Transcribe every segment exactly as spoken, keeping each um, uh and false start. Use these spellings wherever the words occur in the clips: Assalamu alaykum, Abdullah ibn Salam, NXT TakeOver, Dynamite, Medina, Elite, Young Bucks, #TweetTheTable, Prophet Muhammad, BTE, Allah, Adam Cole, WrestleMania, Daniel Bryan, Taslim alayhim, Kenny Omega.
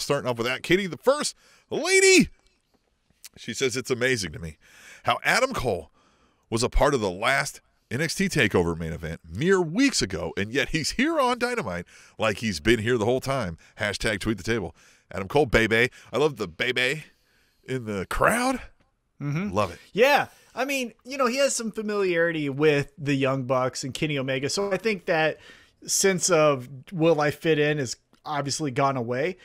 Starting off with that, Katie, the first lady. She says, it's amazing to me how Adam Cole was a part of the last N X T TakeOver main event mere weeks ago, and yet he's here on Dynamite like he's been here the whole time. Hashtag tweet the table. Adam Cole, baby. I love the baby in the crowd. Mm-hmm. Love it. Yeah. I mean, you know, he has some familiarity with the Young Bucks and Kenny Omega, so I think that sense of will I fit in has obviously gone away.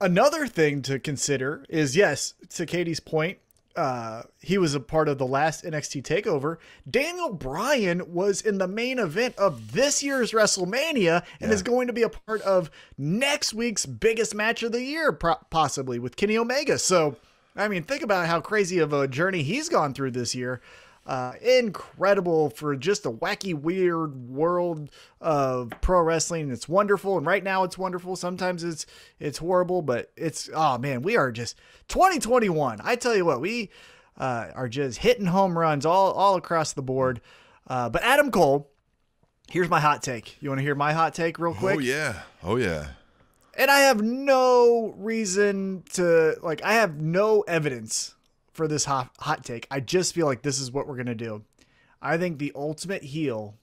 Another thing to consider is, yes, to Katie's point, uh, he was a part of the last N X T TakeOver. Daniel Bryan was in the main event of this year's WrestleMania and yeah. is going to be a part of next week's biggest match of the year, possibly, with Kenny Omega. So, I mean, think about how crazy of a journey he's gone through this year. Uh, incredible for just a wacky, weird world of pro wrestling. It's wonderful. And right now it's wonderful. Sometimes it's, it's horrible, but it's, oh man, we are just twenty twenty-one. I tell you what, we, uh, are just hitting home runs all, all across the board. Uh, but Adam Cole, here's my hot take. You want to hear my hot take real quick? Oh yeah. Oh yeah. And I have no reason to, like, I have no evidence for this hot, hot take. I just feel like this is what we're going to do. I think the ultimate heel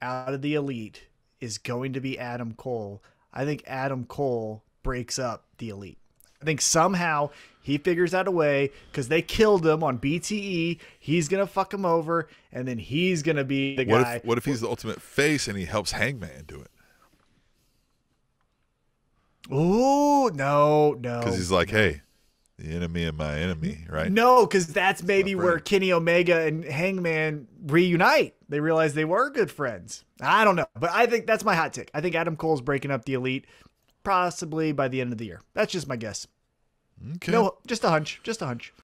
out of the Elite is going to be Adam Cole. I think Adam Cole breaks up the Elite. I think somehow he figures out a way, because they killed him on B T E. He's going to fuck him over, and then he's going to be the what guy. If, what if he's the ultimate face and he helps Hangman do it? Oh, no, no. Because he's like, hey, the enemy of my enemy, right? No, because that's maybe where Kenny Omega and Hangman reunite. They realize they were good friends. I don't know, but I think that's my hot take. I think Adam Cole's breaking up the Elite possibly by the end of the year. That's just my guess. Okay. No, just a hunch. Just a hunch.